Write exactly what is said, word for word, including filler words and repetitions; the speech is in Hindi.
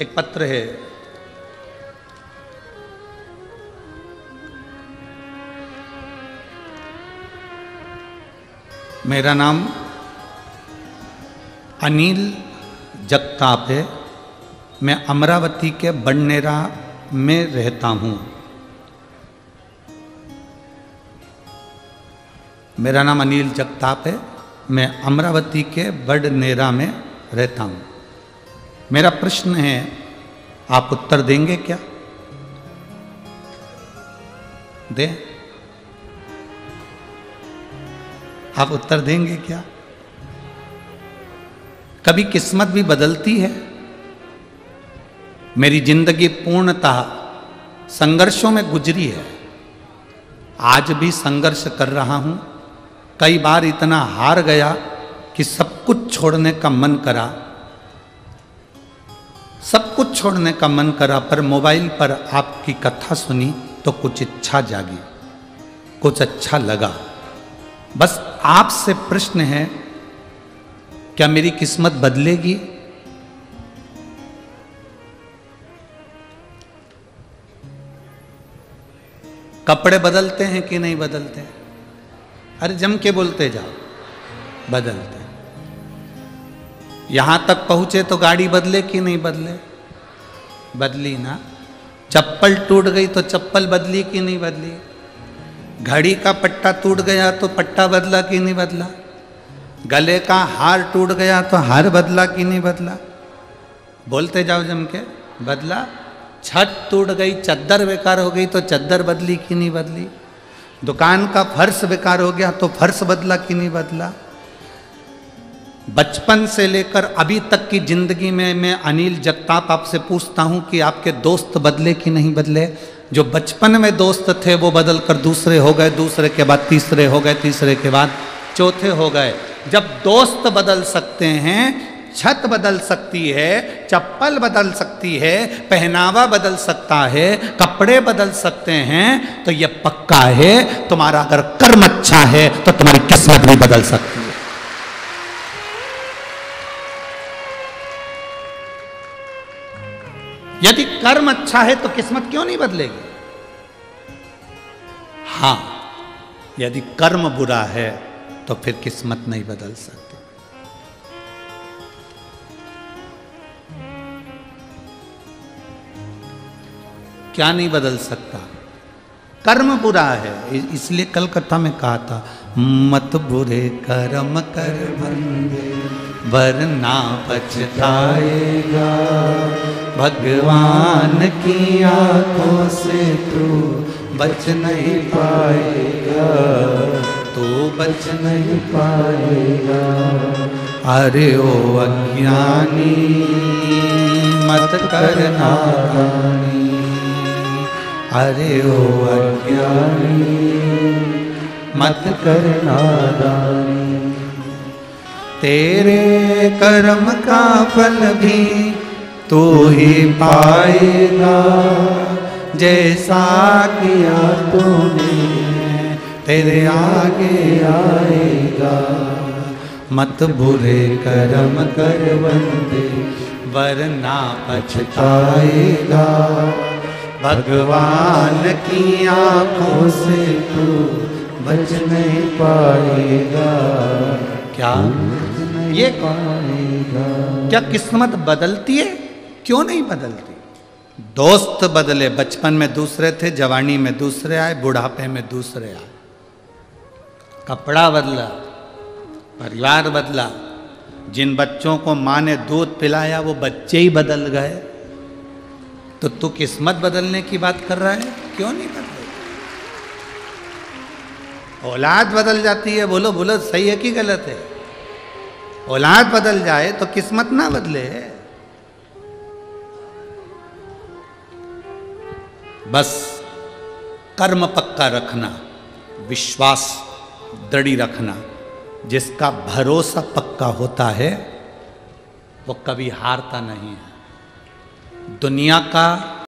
एक पत्र है। मेरा नाम अनिल जगताप है, मैं अमरावती के बड़नेरा में रहता हूँ। मेरा नाम अनिल जगताप है, मैं अमरावती के बड़नेरा में रहता हूँ। मेरा प्रश्न है, आप उत्तर देंगे क्या? दे आप उत्तर देंगे क्या? कभी किस्मत भी बदलती है। मेरी जिंदगी पूर्णतः संघर्षों में गुजरी है। आज भी संघर्ष कर रहा हूँ। कई बार इतना हार गया कि सब कुछ छोड़ने का मन करा सब कुछ छोड़ने का मन करा पर मोबाइल पर आपकी कथा सुनी तो कुछ इच्छा जागी, कुछ अच्छा लगा। बस आपसे प्रश्न है, क्या मेरी किस्मत बदलेगी? कपड़े बदलते हैं कि नहीं बदलते? अरे जम के बोलते जाओ, बदलते। यहां तक पहुंचे तो गाड़ी बदले कि नहीं बदले? बदली ना। चप्पल टूट गई तो चप्पल बदली कि नहीं बदली? घड़ी का पट्टा टूट गया तो पट्टा बदला कि नहीं बदला? गले का हार टूट गया तो हार बदला कि नहीं बदला? बोलते जाओ जम के, बदला। छत टूट गई, चद्दर बेकार हो गई तो चद्दर बदली कि नहीं बदली? दुकान का फर्श बेकार हो गया तो फर्श बदला कि नहीं बदला? बचपन से लेकर अभी तक की जिंदगी में मैं अनिल जगताप आपसे पूछता हूँ कि आपके दोस्त बदले कि नहीं बदले? जो बचपन में दोस्त थे वो बदल कर दूसरे हो गए, दूसरे के बाद तीसरे हो गए, तीसरे के बाद चौथे हो गए। जब दोस्त बदल सकते हैं, छत बदल सकती है, चप्पल बदल सकती है, पहनावा बदल सकता है, कपड़े बदल सकते हैं, तो ये पक्का है तुम्हारा अगर कर्म अच्छा है तो तुम्हारी किस्मत भी बदल सकती है। यदि कर्म अच्छा है तो किस्मत क्यों नहीं बदलेगी? हाँ, यदि कर्म बुरा है तो फिर किस्मत नहीं बदल सकती। क्या नहीं बदल सकता? कर्म बुरा है, इसलिए कलकत्ता में कहा था, मत बुरे कर्म कर बंदे वरना पछताएगा, भगवान की आंखों से तू बच नहीं पाएगा, तू बच नहीं पाएगा। अरे ओ अज्ञानी मत करना दानी, अरे ओ अज्ञानी मत करना दानी, तेरे कर्म का फल भी तू ही पाएगा, जैसा किया तूने तेरे आगे आएगा। मत बुरे कर्म कर बंदे वरना पछताएगा, भगवान की आंखों से तू बच नहीं पाएगा। क्या ये पाएगा? क्या किस्मत बदलती है? क्यों नहीं बदलती? दोस्त बदले, बचपन में दूसरे थे, जवानी में दूसरे आए, बुढ़ापे में दूसरे आए। कपड़ा बदला, परिवार बदला। जिन बच्चों को माँ ने दूध पिलाया वो बच्चे ही बदल गए। तो तू किस्मत बदलने की बात कर रहा है, क्यों नहीं बदल? औलाद बदल जाती है, बोलो बोलो सही है कि गलत है? औलाद बदल जाए तो किस्मत ना बदले। बस कर्म पक्का रखना, विश्वास दृढ़ी रखना। जिसका भरोसा पक्का होता है वो कभी हारता नहीं है। दुनिया का